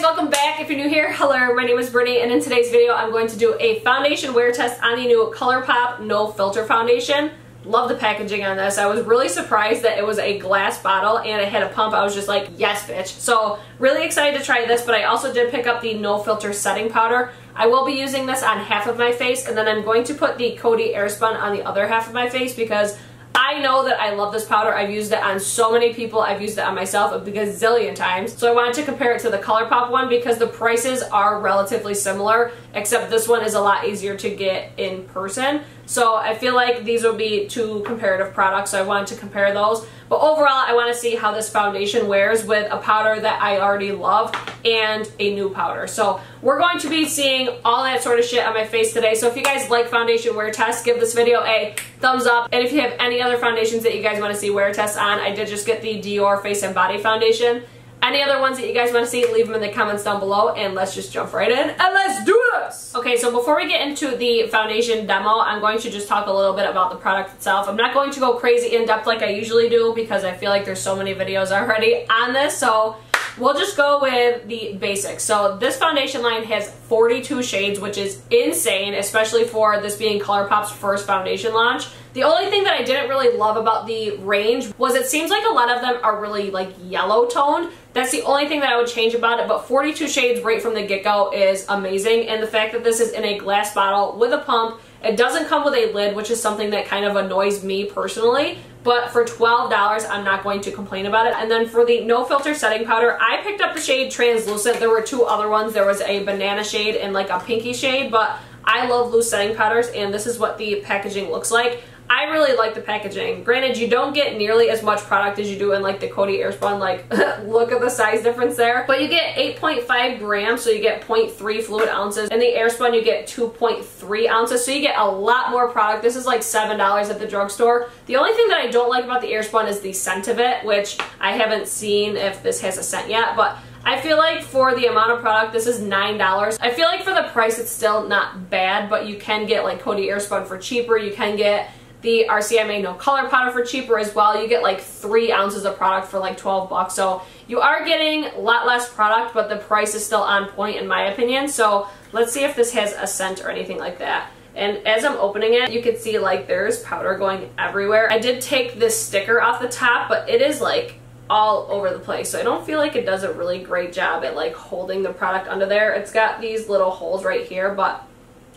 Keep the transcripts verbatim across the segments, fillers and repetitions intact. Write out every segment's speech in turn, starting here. guys, welcome back. If you're new here, hello, my name is Brittany, and in today's video I'm going to do a foundation wear test on the new Colourpop No Filter Foundation. Love the packaging on this. I was really surprised that it was a glass bottle and it had a pump. I was just like, yes, bitch. So really excited to try this, but I also did pick up the No Filter Setting Powder. I will be using this on half of my face, and then I'm going to put the Coty Airspun on the other half of my face because I know that I love this powder. I've used it on so many people. I've used it on myself a gazillion times. So I wanted to compare it to the Colourpop one because the prices are relatively similar, except this one is a lot easier to get in person. So I feel like these will be two comparative products, so I wanted to compare those. But overall, I want to see how this foundation wears with a powder that I already love and a new powder. So we're going to be seeing all that sort of shit on my face today. So if you guys like foundation wear tests, give this video a thumbs up. And if you have any other foundations that you guys want to see wear tests on, I did just get the Dior Face and Body Foundation. Any other ones that you guys want to see, leave them in the comments down below, and let's just jump right in and let's do this! Okay, so before we get into the foundation demo, I'm going to just talk a little bit about the product itself. I'm not going to go crazy in depth like I usually do because I feel like there's so many videos already on this, so we'll just go with the basics. So this foundation line has forty-two shades, which is insane, especially for this being Colourpop's first foundation launch. The only thing that I didn't really love about the range was it seems like a lot of them are really like yellow toned. That's the only thing that I would change about it, but forty-two shades right from the get-go is amazing, and the fact that this is in a glass bottle with a pump, it doesn't come with a lid, which is something that kind of annoys me personally, but for twelve dollars, I'm not going to complain about it. And then for the No Filter Setting Powder, I picked up the shade Translucent. There were two other ones. There was a banana shade and like a pinky shade, but I love loose setting powders, and this is what the packaging looks like. I really like the packaging. Granted, you don't get nearly as much product as you do in like the Coty Airspun, like look at the size difference there. But you get eight point five grams, so you get zero point three fluid ounces. And the Airspun, you get two point three ounces, so you get a lot more product. This is like seven dollars at the drugstore. The only thing that I don't like about the Airspun is the scent of it, which I haven't seen if this has a scent yet, but I feel like for the amount of product, this is nine dollars. I feel like for the price, it's still not bad, but you can get like Coty Airspun for cheaper. You can get the R C M A No Color Powder for cheaper as well. You get like three ounces of product for like twelve bucks. So you are getting a lot less product, but the price is still on point in my opinion. So let's see if this has a scent or anything like that. And as I'm opening it, you can see like there's powder going everywhere. I did take this sticker off the top, but it is like all over the place. So I don't feel like it does a really great job at like holding the product under there. It's got these little holes right here, but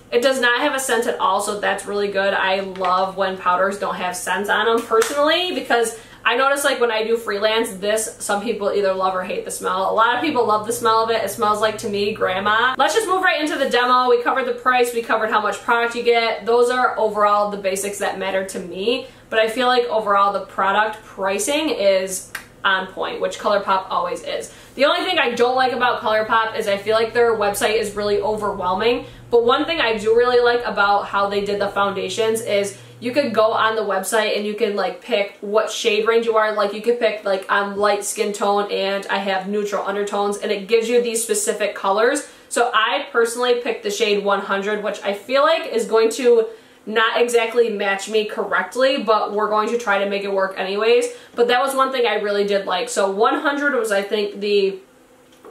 it does not have a scent at all, so that's really good. I love when powders don't have scents on them personally, because I notice like when I do freelance, this, some people either love or hate the smell. A lot of people love the smell of it. It smells like, to me, grandma. Let's just move right into the demo. We covered the price. We covered how much product you get. Those are overall the basics that matter to me, but I feel like overall the product pricing is on point, which Colourpop always is. The only thing I don't like about Colourpop is I feel like their website is really overwhelming, but one thing I do really like about how they did the foundations is you could go on the website and you can like pick what shade range you are. Like you could pick like I'm light skin tone and I have neutral undertones, and it gives you these specific colors. So I personally picked the shade one hundred, which I feel like is going to not exactly match me correctly, but we're going to try to make it work anyways. But that was one thing I really did like. So one hundred was, I think, the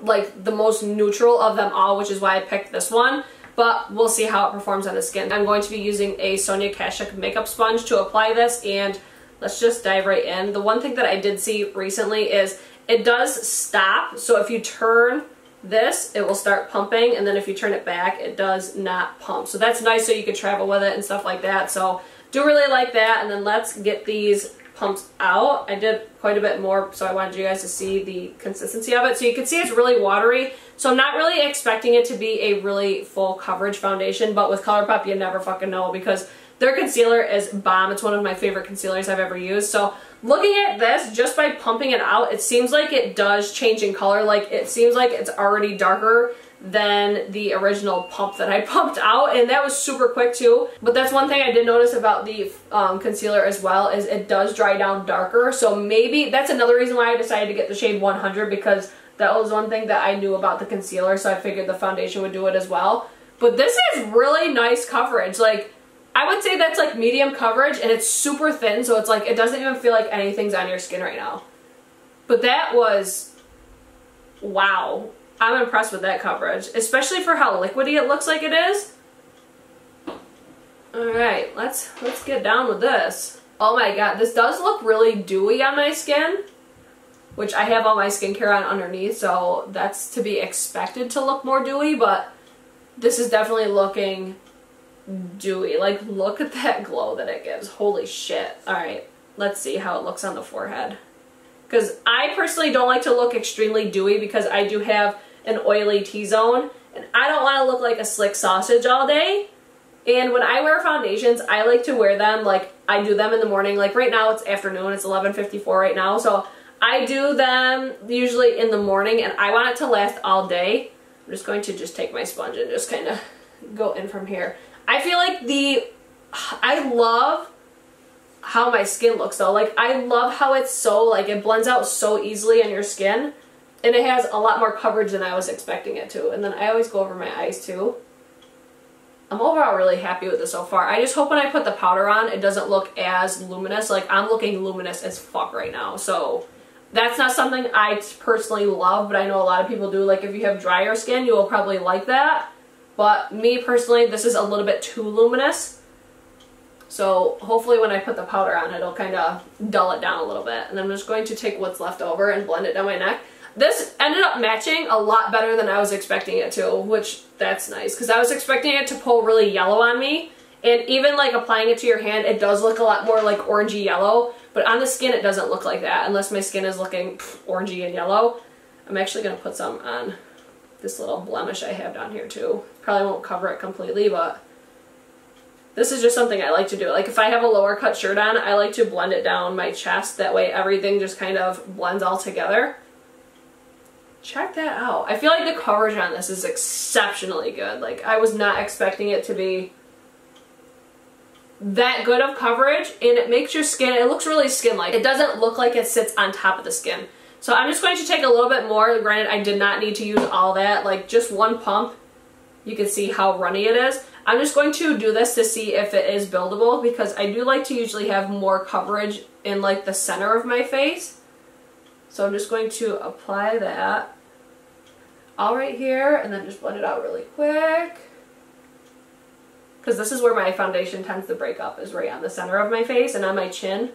like the most neutral of them all, which is why I picked this one, but we'll see how it performs on the skin. I'm going to be using a Sonia Kashuk makeup sponge to apply this, and let's just dive right in. The one thing that I did see recently is it does stop, so if you turn this, it will start pumping, and then if you turn it back, it does not pump. So that's nice, so you can travel with it and stuff like that. So do really like that. And then let's get these pumps out. I did quite a bit more, so I wanted you guys to see the consistency of it. So you can see it's really watery. So I'm not really expecting it to be a really full coverage foundation, but with Colourpop, you never fucking know because their concealer is bomb. It's one of my favorite concealers I've ever used. So looking at this, just by pumping it out, it seems like it does change in color. Like it seems like it's already darker than the original pump that I pumped out, and that was super quick too. But that's one thing I did notice about the um, concealer as well, is it does dry down darker. So maybe that's another reason why I decided to get the shade one hundred, because that was one thing that I knew about the concealer, so I figured the foundation would do it as well. But this is really nice coverage. Like, I would say that's like medium coverage, and it's super thin, so it's like it doesn't even feel like anything's on your skin right now. But that was wow. I'm impressed with that coverage, especially for how liquidy it looks like it is. Alright, let's let's get down with this. Oh my god, this does look really dewy on my skin, which I have all my skincare on underneath, so that's to be expected to look more dewy, but this is definitely looking dewy. Like, look at that glow that it gives. Holy shit. Alright, let's see how it looks on the forehead. Because I personally don't like to look extremely dewy because I do have an oily T-zone, and I don't want to look like a slick sausage all day. And when I wear foundations, I like to wear them, like, I do them in the morning. Like, right now it's afternoon, it's eleven fifty-four right now, so I do them usually in the morning, and I want it to last all day. I'm just going to just take my sponge and just kind of go in from here. I feel like the, I love how my skin looks though. Like, I love how it's so, like, it blends out so easily on your skin, and it has a lot more coverage than I was expecting it to. And then I always go over my eyes too. I'm overall really happy with this so far. I just hope when I put the powder on, it doesn't look as luminous. Like, I'm looking luminous as fuck right now. So that's not something I personally love, but I know a lot of people do. Like, if you have drier skin, you will probably like that. But me personally, this is a little bit too luminous. So hopefully when I put the powder on, it'll kind of dull it down a little bit. And I'm just going to take what's left over and blend it down my neck. This ended up matching a lot better than I was expecting it to, which that's nice, because I was expecting it to pull really yellow on me, and even like applying it to your hand, it does look a lot more like orangey yellow, but on the skin it doesn't look like that unless my skin is looking pff, orangey and yellow. I'm actually going to put some on this little blemish I have down here too. Probably won't cover it completely, but this is just something I like to do. Like, if I have a lower cut shirt on, I like to blend it down my chest, that way everything just kind of blends all together. Check that out. I feel like the coverage on this is exceptionally good. Like, I was not expecting it to be that good of coverage, and it makes your skin, it looks really skin-like. It doesn't look like it sits on top of the skin. So I'm just going to take a little bit more. Granted, I did not need to use all that. Like, just one pump. You can see how runny it is. I'm just going to do this to see if it is buildable, because I do like to usually have more coverage in, like, the center of my face. So I'm just going to apply that all right here and then just blend it out really quick. Because this is where my foundation tends to break up, is right on the center of my face and on my chin.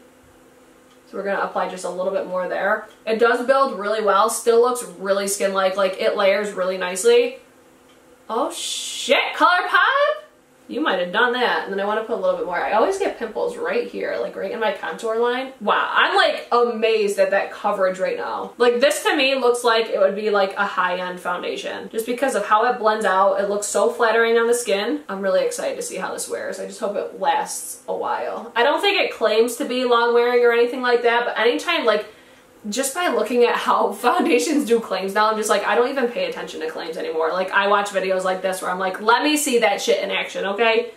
So we're going to apply just a little bit more there. It does build really well. Still looks really skin-like. Like, it layers really nicely. Oh shit, Colourpop! You might have done that. And then I want to put a little bit more. I always get pimples right here, like right in my contour line. Wow, I'm like amazed at that coverage right now. Like, this to me looks like it would be like a high-end foundation. Just because of how it blends out, it looks so flattering on the skin. I'm really excited to see how this wears. I just hope it lasts a while. I don't think it claims to be long-wearing or anything like that, but anytime, like, just by looking at how foundations do claims now, I'm just like, I don't even pay attention to claims anymore. Like, I watch videos like this where I'm like, let me see that shit in action, okay?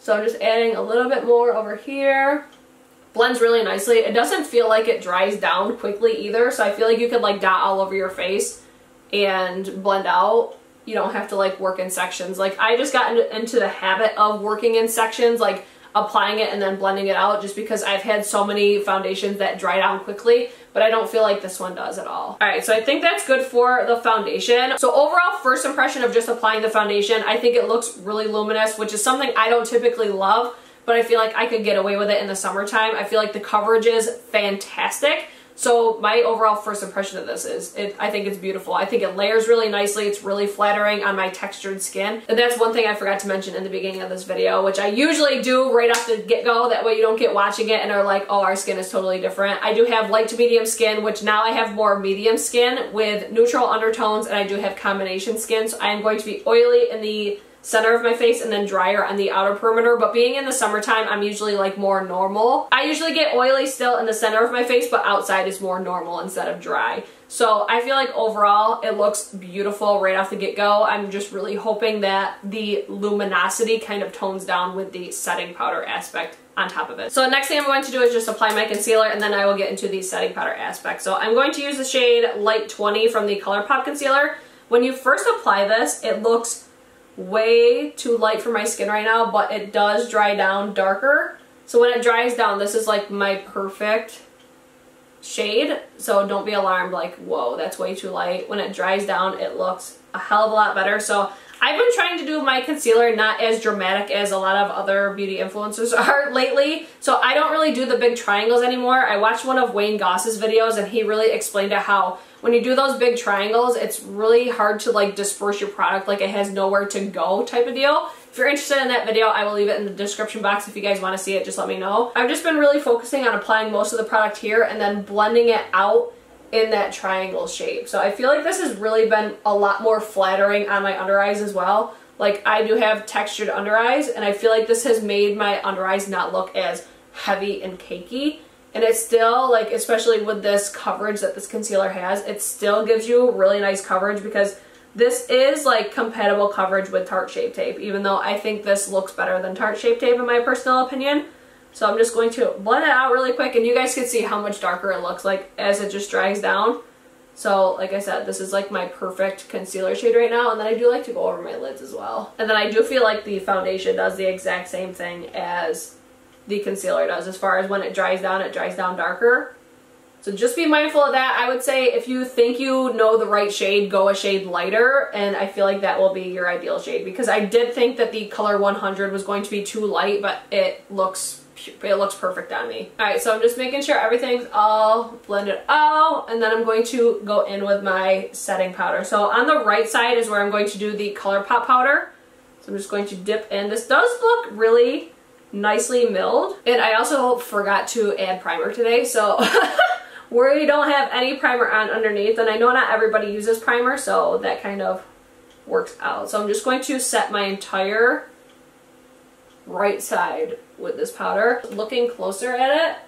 So I'm just adding a little bit more over here. Blends really nicely. It doesn't feel like it dries down quickly either, so I feel like you could, like, dot all over your face and blend out. You don't have to, like, work in sections. Like, I just got into the habit of working in sections, like, applying it and then blending it out, just because I've had so many foundations that dry down quickly, but I don't feel like this one does at all. Alright, so I think that's good for the foundation. So overall, first impression of just applying the foundation, I think it looks really luminous, which is something I don't typically love, but I feel like I could get away with it in the summertime. I feel like the coverage is fantastic. So my overall first impression of this is, it, I think it's beautiful. I think it layers really nicely. It's really flattering on my textured skin. And that's one thing I forgot to mention in the beginning of this video, which I usually do right off the get-go. That way you don't get watching it and are like, oh, our skin is totally different. I do have light to medium skin, which now I have more medium skin with neutral undertones, and I do have combination skin. So I am going to be oily in the center of my face and then drier on the outer perimeter, but being in the summertime, I'm usually like more normal. I usually get oily still in the center of my face, but outside is more normal instead of dry. So I feel like overall it looks beautiful right off the get-go. I'm just really hoping that the luminosity kind of tones down with the setting powder aspect on top of it. So the next thing I'm going to do is just apply my concealer, and then I will get into the setting powder aspect. So I'm going to use the shade Light twenty from the Colourpop concealer. When you first apply this, it looks way too light for my skin right now, but it does dry down darker. So when it dries down, this is like my perfect shade, so don't be alarmed like, whoa, that's way too light. When it dries down, it looks a hell of a lot better. So I've been trying to do my concealer not as dramatic as a lot of other beauty influencers are lately. So I don't really do the big triangles anymore. I watched one of Wayne Goss's videos and he really explained to how when you do those big triangles, it's really hard to like disperse your product, like it has nowhere to go type of deal. If you're interested in that video, I will leave it in the description box. If you guys want to see it, just let me know. I've just been really focusing on applying most of the product here and then blending it out in that triangle shape. So I feel like this has really been a lot more flattering on my under eyes as well. Like I do have textured under eyes and I feel like this has made my under eyes not look as heavy and cakey. And it's still like, especially with this coverage that this concealer has, it still gives you really nice coverage because this is like compatible coverage with Tarte Shape Tape, even though I think this looks better than Tarte Shape Tape in my personal opinion. So I'm just going to blend it out really quick and you guys can see how much darker it looks like as it just dries down. So like I said, this is like my perfect concealer shade right now, and then I do like to go over my lids as well. And then I do feel like the foundation does the exact same thing as the concealer does. As far as when it dries down, it dries down darker. So just be mindful of that. I would say if you think you know the right shade, go a shade lighter, and I feel like that will be your ideal shade, because I did think that the color one hundred was going to be too light, but it looks it looks perfect on me. All right, so I'm just making sure everything's all blended out, and then I'm going to go in with my setting powder. So on the right side is where I'm going to do the Colourpop powder. So I'm just going to dip in. This does look really nicely milled, and I also forgot to add primer today, so... We don't have any primer on underneath, and I know not everybody uses primer, so that kind of works out. So I'm just going to set my entire right side with this powder. Looking closer at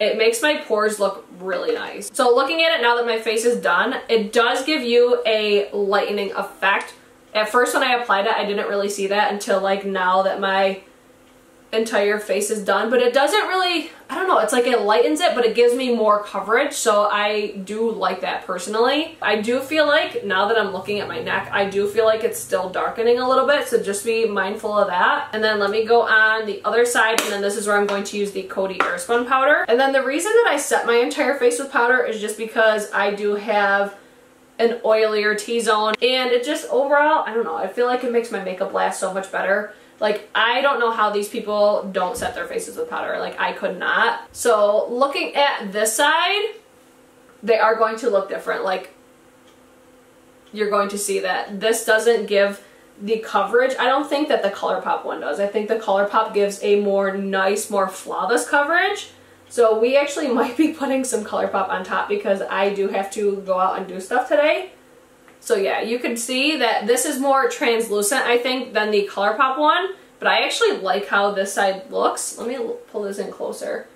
it, it makes my pores look really nice. So looking at it now that my face is done, it does give you a lightening effect. At first when I applied it, I didn't really see that until like now that my entire face is done, but it doesn't really, I don't know, it's like it lightens it, but it gives me more coverage, so I do like that personally. I do feel like, now that I'm looking at my neck, I do feel like it's still darkening a little bit, so just be mindful of that. And then let me go on the other side, and then this is where I'm going to use the Coty Airspun powder. And then the reason that I set my entire face with powder is just because I do have an oilier T-zone, and it just overall, I don't know, I feel like it makes my makeup last so much better. Like, I don't know how these people don't set their faces with powder. Like, I could not. So, looking at this side, they are going to look different. Like, you're going to see that this doesn't give the coverage. I don't think that the Colourpop one does. I think the Colourpop gives a more nice, more flawless coverage. So, we actually might be putting some Colourpop on top because I do have to go out and do stuff today. So yeah, you can see that this is more translucent, I think, than the Colourpop one. But I actually like how this side looks. Let me pull this in closer.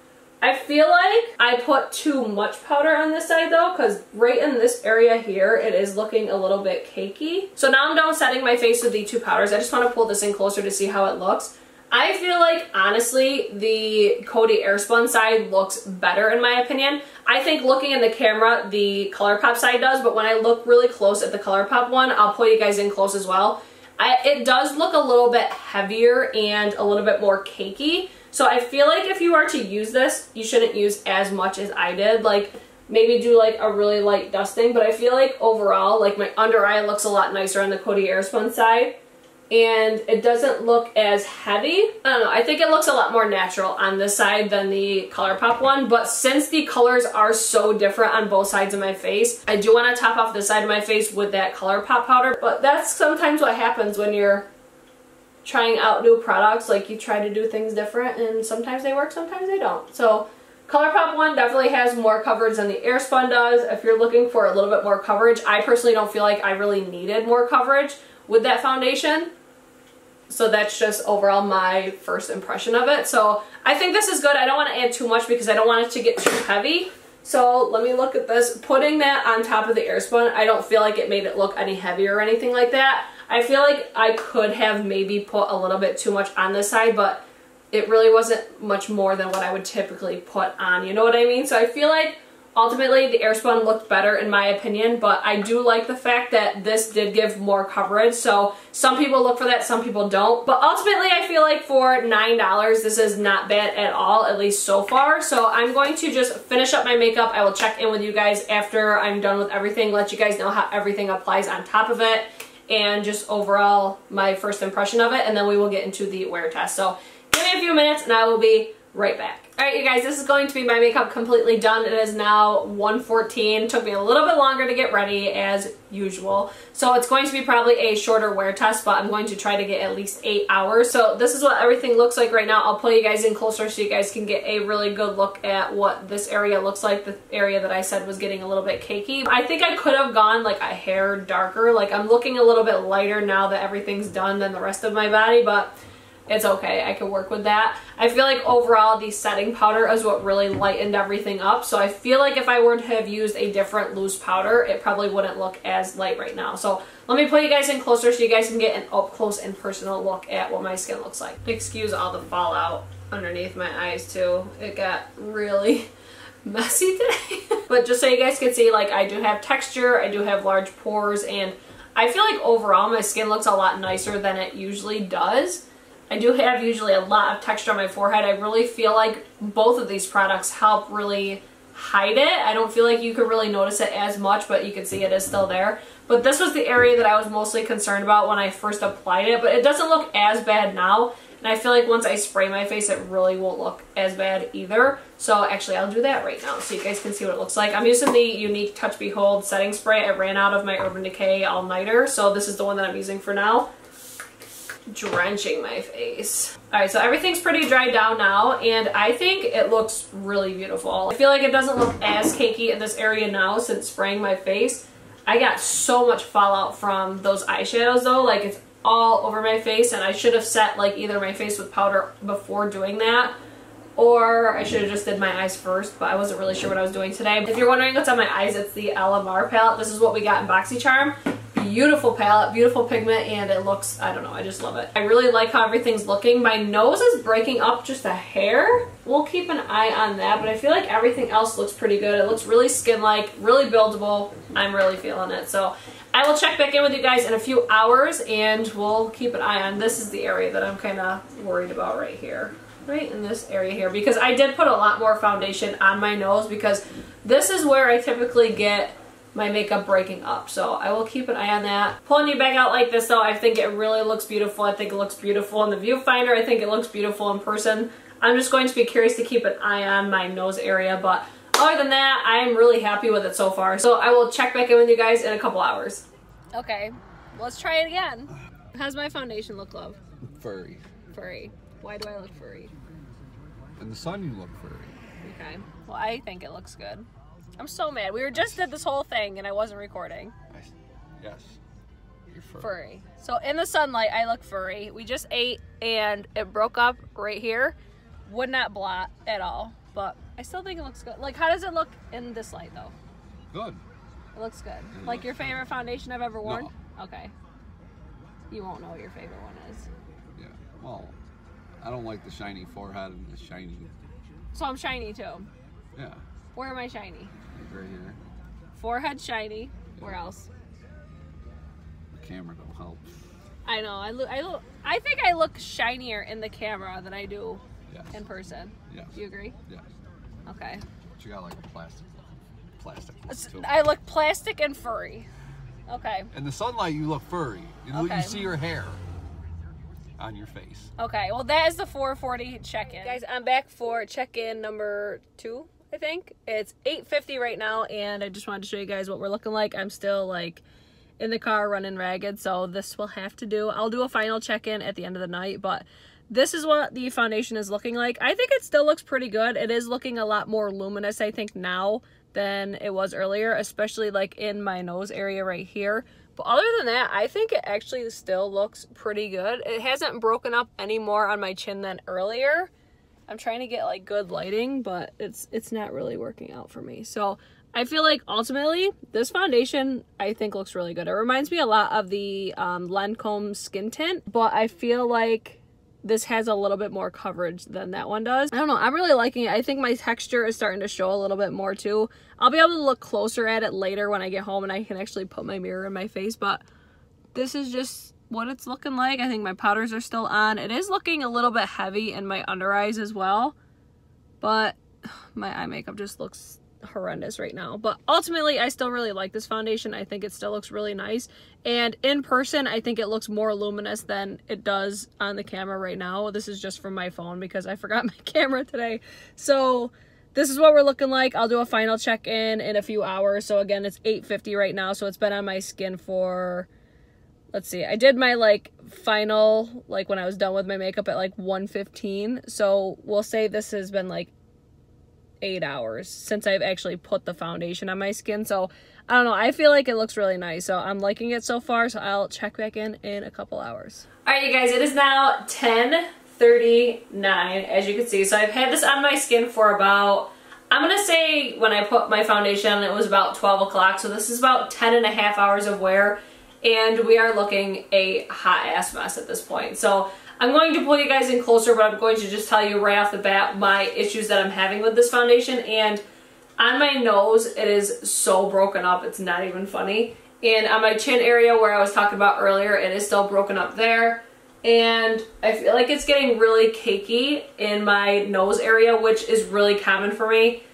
I feel like I put too much powder on this side though, because right in this area here, it is looking a little bit cakey. So now I'm done setting my face with the two powders. I just want to pull this in closer to see how it looks. I feel like, honestly, the Coty Airspun side looks better in my opinion. I think looking in the camera, the Colourpop side does, but when I look really close at the Colourpop one, I'll pull you guys in close as well. I, it does look a little bit heavier and a little bit more cakey. So I feel like if you are to use this, you shouldn't use as much as I did. Like, maybe do like a really light dusting, but I feel like overall, like my under eye looks a lot nicer on the Coty Airspun side. And it doesn't look as heavy. I don't know, I think it looks a lot more natural on this side than the Colourpop one, but since the colors are so different on both sides of my face, I do want to top off the side of my face with that Colourpop powder, but that's sometimes what happens when you're trying out new products. Like, you try to do things different, and sometimes they work, sometimes they don't. So Colourpop one definitely has more coverage than the Airspun does. If you're looking for a little bit more coverage, I personally don't feel like I really needed more coverage with that foundation. So that's just overall my first impression of it. So I think this is good. I don't want to add too much because I don't want it to get too heavy. So let me look at this. Putting that on top of the Airspun, I don't feel like it made it look any heavier or anything like that. I feel like I could have maybe put a little bit too much on this side, but it really wasn't much more than what I would typically put on. You know what I mean? So I feel like Ultimately, the Airspun looked better in my opinion, but I do like the fact that this did give more coverage. So some people look for that, some people don't. But ultimately, I feel like for nine dollars, this is not bad at all, at least so far. So I'm going to just finish up my makeup. I will check in with you guys after I'm done with everything, let you guys know how everything applies on top of it, and just overall my first impression of it. And then we will get into the wear test. So give me a few minutes and I will be right back. Alright you guys, this is going to be my makeup completely done. It is now one fourteen. Took me a little bit longer to get ready as usual. So it's going to be probably a shorter wear test, but I'm going to try to get at least eight hours. So this is what everything looks like right now. I'll pull you guys in closer so you guys can get a really good look at what this area looks like. The area that I said was getting a little bit cakey. I think I could have gone like a hair darker. Like I'm looking a little bit lighter now that everything's done than the rest of my body, but it's okay. I can work with that. I feel like overall the setting powder is what really lightened everything up. So I feel like if I were to have used a different loose powder, it probably wouldn't look as light right now. So let me pull you guys in closer so you guys can get an up close and personal look at what my skin looks like. Excuse all the fallout underneath my eyes too. It got really messy today. But just so you guys can see, like I do have texture, I do have large pores, and I feel like overall my skin looks a lot nicer than it usually does. I do have usually a lot of texture on my forehead. I really feel like both of these products help really hide it. I don't feel like you could really notice it as much, but you can see it is still there. But this was the area that I was mostly concerned about when I first applied it, but it doesn't look as bad now. And I feel like once I spray my face, it really won't look as bad either. So actually, I'll do that right now so you guys can see what it looks like. I'm using the Unique Touch Behold setting spray. I ran out of my Urban Decay All Nighter, so this is the one that I'm using for now. Drenching my face. Alright, so everything's pretty dried down now, and I think it looks really beautiful. I feel like it doesn't look as cakey in this area now since spraying my face. I got so much fallout from those eyeshadows though, like it's all over my face, and I should have set like either my face with powder before doing that, or I should have just did my eyes first, but I wasn't really sure what I was doing today. If you're wondering what's on my eyes, it's the L M R palette. This is what we got in Boxycharm. Beautiful palette, beautiful pigment, and it looks, I don't know, I just love it. I really like how everything's looking. My nose is breaking up just a hair. We'll keep an eye on that, but I feel like everything else looks pretty good. It looks really skin-like, really buildable. I'm really feeling it. So I will check back in with you guys in a few hours, and we'll keep an eye on. This is the area that I'm kind of worried about right here. Right in this area here, because I did put a lot more foundation on my nose, because this is where I typically get my makeup breaking up, so I will keep an eye on that. Pulling you back out like this though, I think it really looks beautiful. I think it looks beautiful in the viewfinder. I think it looks beautiful in person. I'm just going to be curious to keep an eye on my nose area, but other than that, I'm really happy with it so far. So I will check back in with you guys in a couple hours. Okay, let's try it again. How's my foundation look, love? Furry. Furry. Why do I look furry? In the sun you look furry. Okay, well I think it looks good. I'm so mad. We were just did this whole thing and I wasn't recording. I, yes. You're furry. furry. So in the sunlight, I look furry. We just ate and it broke up right here. Would not blot at all, but I still think it looks good. Like, how does it look in this light though? Good. It looks good. It like looks your favorite good. foundation I've ever worn? No. Okay. You won't know what your favorite one is. Yeah. Well, I don't like the shiny forehead and the shiny. So I'm shiny too. Yeah. Where am I shiny? Right here. Forehead shiny. Yeah. Where else? The camera don't help. I know. I look. I look. I think I look shinier in the camera than I do yes. in person. Yes. Do you agree? Yes. Okay. But you got like a plastic look. Plastic look too. I look plastic and furry. Okay. In the sunlight, you look furry. You, okay. you see your hair on your face. Okay. Well, that is the four forty check-in. Guys, I'm back for check-in number two. I think it's eight fifty right now, and I just wanted to show you guys what we're looking like. I'm still like in the car running ragged, so this will have to do. I'll do a final check-in at the end of the night, but this is what the foundation is looking like. I think it still looks pretty good. It is looking a lot more luminous, I think, now than it was earlier, especially like in my nose area right here. But other than that, I think it actually still looks pretty good. It hasn't broken up any more on my chin than earlier. I'm trying to get like good lighting, but it's it's not really working out for me. So I feel like ultimately this foundation I think looks really good. It reminds me a lot of the um, Lancôme skin tint, but I feel like this has a little bit more coverage than that one does. I don't know, I'm really liking it. I think my texture is starting to show a little bit more too. I'll be able to look closer at it later when I get home and I can actually put my mirror in my face, but this is just what it's looking like. I think my powders are still on. It is looking a little bit heavy in my under eyes as well, but my eye makeup just looks horrendous right now. But ultimately, I still really like this foundation. I think it still looks really nice, and in person I think it looks more luminous than it does on the camera right now. This is just from my phone because I forgot my camera today. So this is what we're looking like. I'll do a final check-in in a few hours. So again, it's eight fifty right now, so it's been on my skin for, let's see, I did my like final, like when I was done with my makeup at like one fifteen, so we'll say this has been like eight hours since I've actually put the foundation on my skin. So I don't know, I feel like it looks really nice, so I'm liking it so far. So I'll check back in in a couple hours. All right, you guys, it is now ten thirty-nine, as you can see. So I've had this on my skin for about, I'm gonna say when I put my foundation on, it was about twelve o'clock, so this is about ten and a half hours of wear, and we are looking a hot ass mess at this point. So I'm going to pull you guys in closer, but I'm going to just tell you right off the bat my issues that I'm having with this foundation. And on my nose, it is so broken up, it's not even funny. And on my chin area where I was talking about earlier, it is still broken up there. And I feel like it's getting really cakey in my nose area, which is really common for me.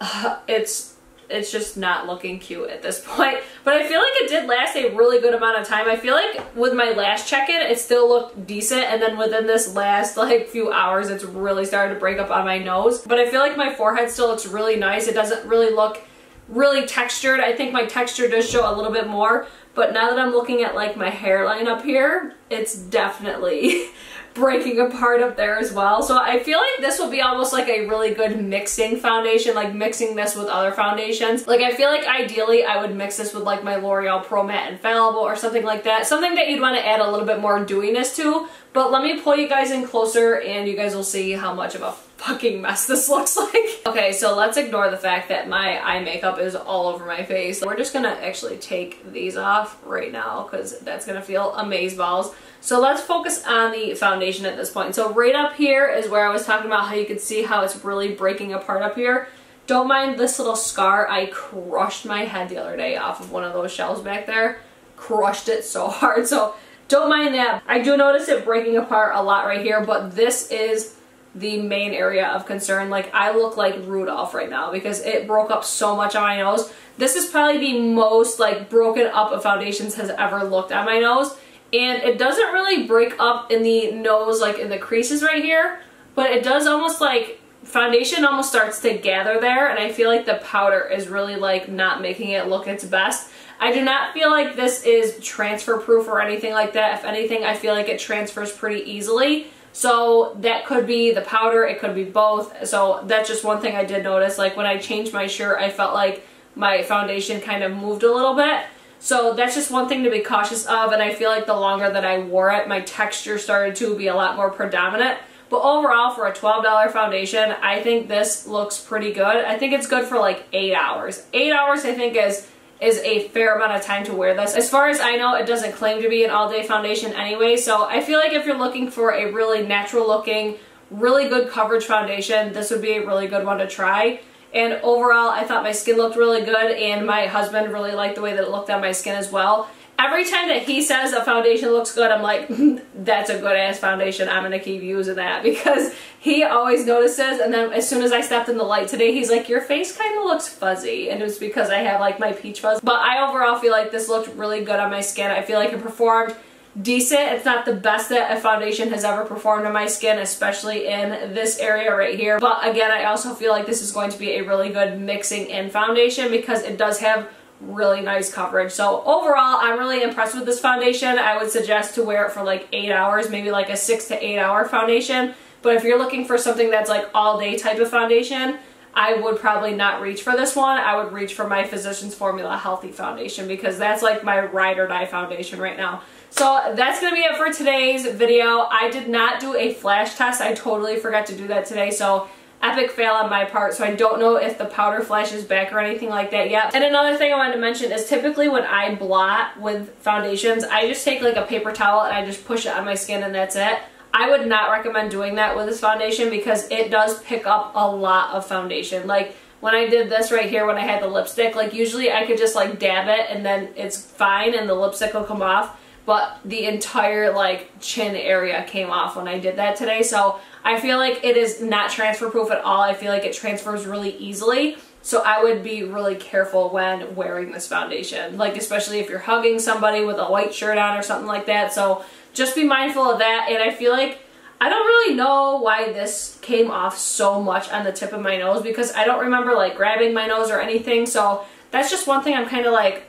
Uh, it's it's just not looking cute at this point, but I feel like it did last a really good amount of time. I feel like with my last check-in, it still looked decent, and then within this last like few hours, it's really started to break up on my nose. But I feel like my forehead still looks really nice. It doesn't really look really textured. I think my texture does show a little bit more, but now that I'm looking at like my hairline up here, it's definitely breaking apart up there as well. So I feel like this will be almost like a really good mixing foundation, like mixing this with other foundations. Like I feel like ideally I would mix this with like my L'Oreal Pro Matte Infallible or something like that, something that you'd want to add a little bit more dewiness to. But let me pull you guys in closer and you guys will see how much of a fucking mess this looks like. Okay, so let's ignore the fact that my eye makeup is all over my face. We're just gonna actually take these off right now because that's gonna feel amazeballs. So let's focus on the foundation at this point. So right up here is where I was talking about how you can see how it's really breaking apart up here. Don't mind this little scar. I crushed my head the other day off of one of those shelves back there. Crushed it so hard, so don't mind that. I do notice it breaking apart a lot right here, but this is the main area of concern. Like I look like Rudolph right now because it broke up so much on my nose. This is probably the most like broken up of foundations has ever looked on my nose, and it doesn't really break up in the nose like in the creases right here, but it does almost like foundation almost starts to gather there, and I feel like the powder is really like not making it look its best. I do not feel like this is transfer proof or anything like that. If anything, I feel like it transfers pretty easily. So that could be the powder, it could be both. So that's just one thing I did notice. Like when I changed my shirt, I felt like my foundation kind of moved a little bit. So that's just one thing to be cautious of, and I feel like the longer that I wore it, my texture started to be a lot more predominant. But overall, for a twelve dollar foundation, I think this looks pretty good. I think it's good for like eight hours. Eight hours I think is is a fair amount of time to wear this. As far as I know, it doesn't claim to be an all-day foundation anyway, so I feel like if you're looking for a really natural looking, really good coverage foundation, this would be a really good one to try. And overall, I thought my skin looked really good, and my husband really liked the way that it looked on my skin as well. Every time that he says a foundation looks good, I'm like, that's a good ass foundation, I'm gonna keep using that, because he always notices. And then as soon as I stepped in the light today, he's like, your face kind of looks fuzzy, and it's because I have like my peach fuzz. But I overall feel like this looked really good on my skin. I feel like it performed decent. It's not the best that a foundation has ever performed on my skin, especially in this area right here. But again, I also feel like this is going to be a really good mixing in foundation because it does have really nice coverage. So overall, I'm really impressed with this foundation. I would suggest to wear it for like eight hours, maybe like a six to eight hour foundation. But if you're looking for something that's like all day type of foundation, I would probably not reach for this one. I would reach for my Physicians Formula Healthy foundation because that's like my ride or die foundation right now. So that's going to be it for today's video. I did not do a flash test. I totally forgot to do that today. So epic fail on my part, so I don't know if the powder flashes back or anything like that yet. And another thing I wanted to mention is typically when I blot with foundations, I just take like a paper towel and I just push it on my skin and that's it. I would not recommend doing that with this foundation because it does pick up a lot of foundation. Like when I did this right here, when I had the lipstick, like usually I could just like dab it and then it's fine and the lipstick will come off. But the entire like chin area came off when I did that today. So I feel like it is not transfer proof at all. I feel like it transfers really easily. So I would be really careful when wearing this foundation. Like especially if you're hugging somebody with a white shirt on or something like that. So just be mindful of that. And I feel like I don't really know why this came off so much on the tip of my nose because I don't remember like grabbing my nose or anything. So that's just one thing I'm kind of like,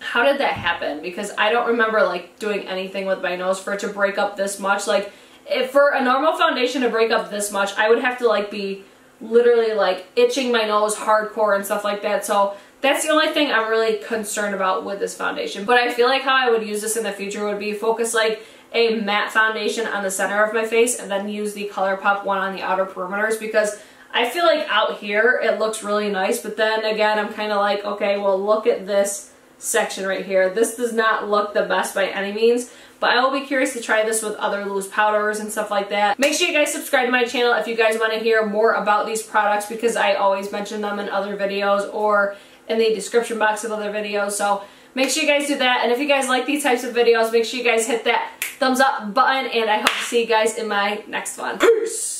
how did that happen? Because I don't remember like doing anything with my nose for it to break up this much. Like if for a normal foundation to break up this much, I would have to like be literally like itching my nose hardcore and stuff like that. So that's the only thing I'm really concerned about with this foundation. But I feel like how I would use this in the future would be focus like a matte foundation on the center of my face and then use the Colourpop one on the outer perimeters, because I feel like out here it looks really nice, but then again I'm kind of like, okay, well look at this section right here. This does not look the best by any means, but I will be curious to try this with other loose powders and stuff like that. Make sure you guys subscribe to my channel if you guys want to hear more about these products, because I always mention them in other videos or in the description box of other videos. So make sure you guys do that, and if you guys like these types of videos, make sure you guys hit that thumbs up button, and I hope to see you guys in my next one. Peace!